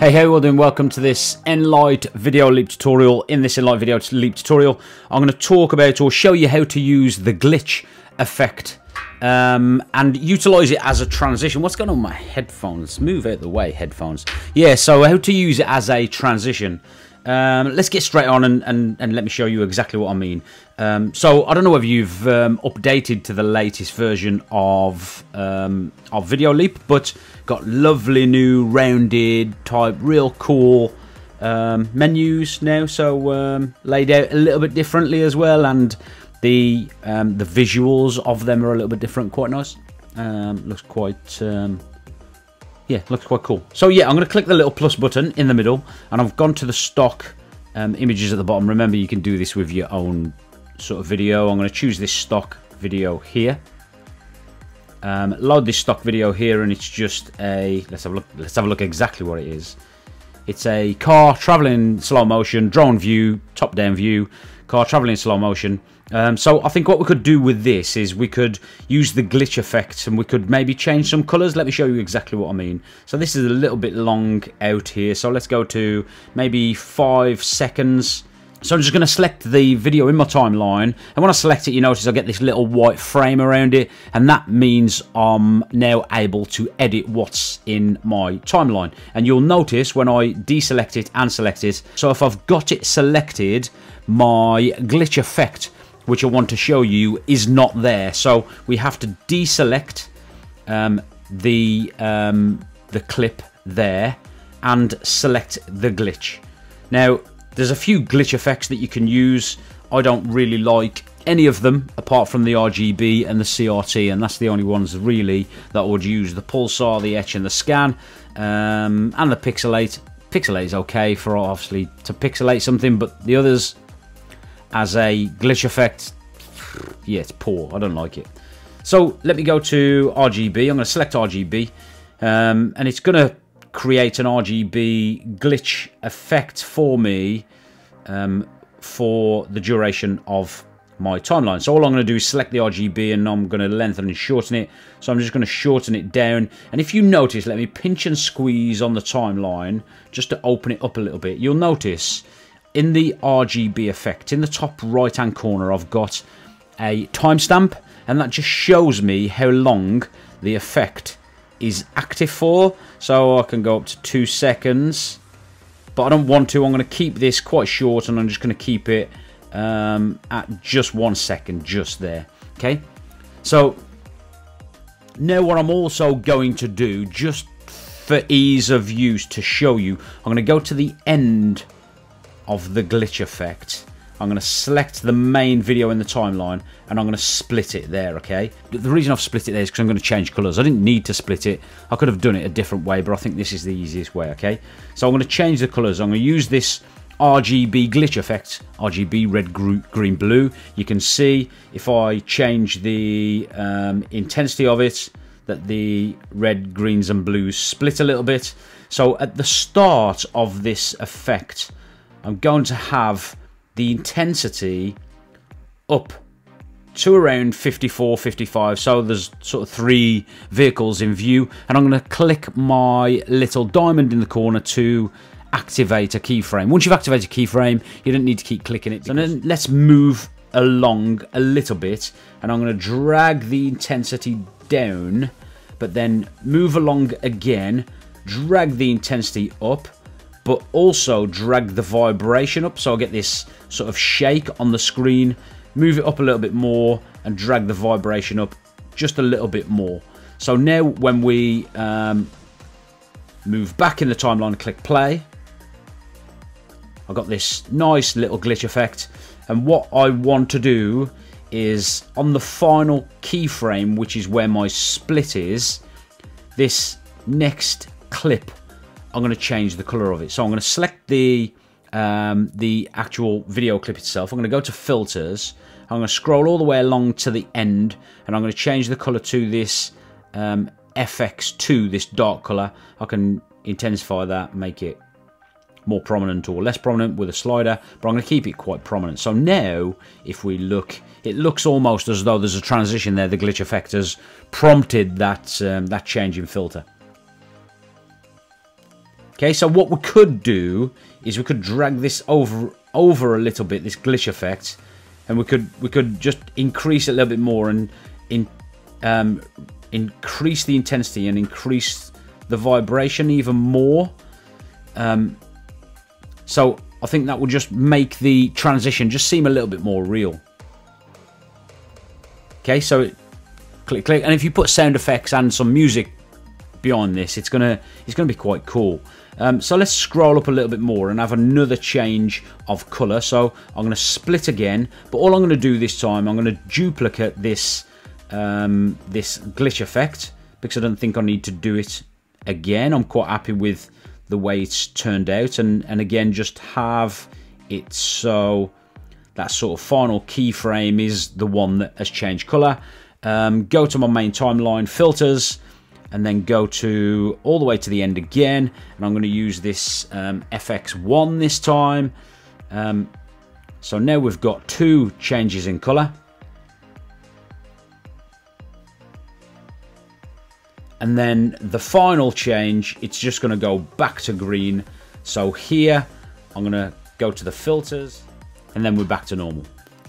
Hey, how are you all doing? Welcome to this Enlight Videoleap tutorial. In this Enlight Videoleap tutorial, I'm going to talk about or show you how to use the glitch effect and utilize it as a transition. What's going on with my headphones? Move out of the way, headphones. Yeah, so how to use it as a transition. Let's get straight on and let me show you exactly what I mean. So I don't know whether you've updated to the latest version of Videoleap, but got lovely new rounded type, real cool menus now. So laid out a little bit differently as well, and the visuals of them are a little bit different. Quite nice. Looks quite. Yeah, looks quite cool. So yeah, I'm going to click the little plus button in the middle, and I've gone to the stock images at the bottom. Remember, you can do this with your own sort of video. I'm going to choose this stock video here. Load this stock video here, and it's just a let's have a look exactly what it is. It's a car traveling in slow motion, drone view, top down view, car traveling in slow motion. So I think what we could do with this is we could use the glitch effect, and we could maybe change some colours. Let me show you exactly what I mean. So this is a little bit long out here, so let's go to maybe 5 seconds. So I'm just going to select the video in my timeline, and when I select it, you notice I get this little white frame around it, and that means I'm now able to edit what's in my timeline. And you'll notice when I deselect it and select it, so if I've got it selected, my glitch effect, which I want to show you, is not there. So we have to deselect the clip there and select the glitch. Now, there's a few glitch effects that you can use. I don't really like any of them apart from the RGB and the CRT, and that's the only ones really that I would use. The Pulsar, the Etch, and the Scan, and the Pixelate. Pixelate is okay for obviously to pixelate something, but the others, as a glitch effect, yeah, it's poor. I don't like it. So let me go to RGB. I'm going to select RGB, and it's going to create an RGB glitch effect for me for the duration of my timeline. So all I'm going to do is select the RGB, and I'm going to lengthen and shorten it. So I'm just going to shorten it down. And if you notice, let me pinch and squeeze on the timeline just to open it up a little bit. You'll notice in the RGB effect, in the top right-hand corner, I've got a timestamp, and that just shows me how long the effect is active for. So I can go up to 2 seconds, but I don't want to. I'm going to keep this quite short, and I'm just going to keep it at just 1 second, just there. Okay. So now what I'm also going to do, just for ease of use to show you, I'm going to go to the end of the glitch effect. I'm going to select the main video in the timeline, and I'm going to split it there, okay? The reason I've split it there is because I'm going to change colours. I didn't need to split it. I could have done it a different way, but I think this is the easiest way, okay? So I'm going to change the colours. I'm going to use this RGB glitch effect, RGB red, green, blue. You can see if I change the intensity of it, that the red, greens, and blues split a little bit. So at the start of this effect, I'm going to have the intensity up to around 54, 55. So there's sort of 3 vehicles in view, and I'm going to click my little diamond in the corner to activate a keyframe. Once you've activated a keyframe, you don't need to keep clicking it. So then let's move along a little bit, and I'm going to drag the intensity down, but then move along again, drag the intensity up, but also drag the vibration up, so I'll get this sort of shake on the screen. Move it up a little bit more and drag the vibration up just a little bit more. So now when we move back in the timeline and click play, I've got this nice little glitch effect. And what I want to do is, on the final keyframe, which is where my split is, this next clip, I'm going to change the color of it. So I'm going to select the actual video clip itself. I'm going to go to filters. I'm going to scroll all the way along to the end, and I'm going to change the color to this FX2, this dark color. I can intensify that, make it more prominent or less prominent with a slider, but I'm going to keep it quite prominent. So now if we look, it looks almost as though there's a transition there. The glitch effect has prompted that, that change in filter. Okay, so what we could do is we could drag this over a little bit, this glitch effect, and we could just increase it a little bit more and increase the intensity and increase the vibration even more. So I think that will just make the transition just seem a little bit more real. Okay, so click, click, and if you put sound effects and some music beyond this, it's gonna be quite cool. So let's scroll up a little bit more and have another change of color. So I'm gonna split again, but all I'm gonna do this time, I'm gonna duplicate this this glitch effect because I don't think I need to do it again. I'm quite happy with the way it's turned out, and again just have it so that sort of final keyframe is the one that has changed color. Go to my main timeline, filters, and then go to all the way to the end again, and I'm going to use this FX1 this time. So now we've got two changes in color, and then the final change, it's just going to go back to green. So here I'm going to go to the filters, and then we're back to normal.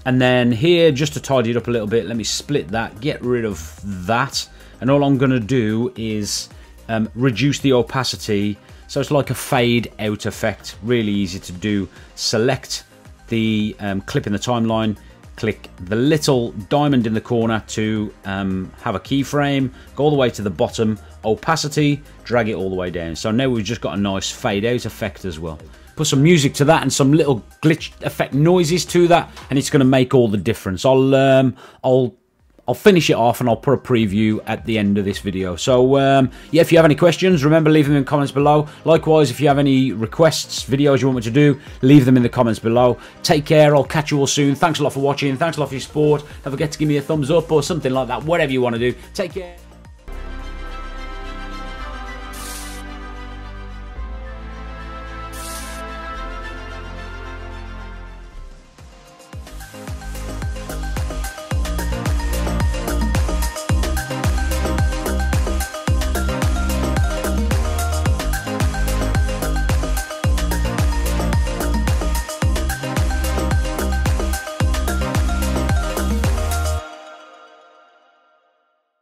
And then here, just to tidy it up a little bit, let me split that, get rid of that, and all I'm going to do is reduce the opacity, so it's like a fade out effect, really easy to do. Select the clip in the timeline, click the little diamond in the corner to have a keyframe, go all the way to the bottom, opacity, drag it all the way down. So now we've just got a nice fade out effect as well. Put some music to that and some little glitch effect noises to that, and it's going to make all the difference. I'll finish it off, and I'll put a preview at the end of this video. So yeah, if you have any questions, remember, leave them in the comments below. Likewise, if you have any requests, videos you want me to do, leave them in the comments below. Take care, I'll catch you all soon. Thanks a lot for watching, thanks a lot for your support. Don't forget to give me a thumbs up or something like that, whatever you want to do. Take care.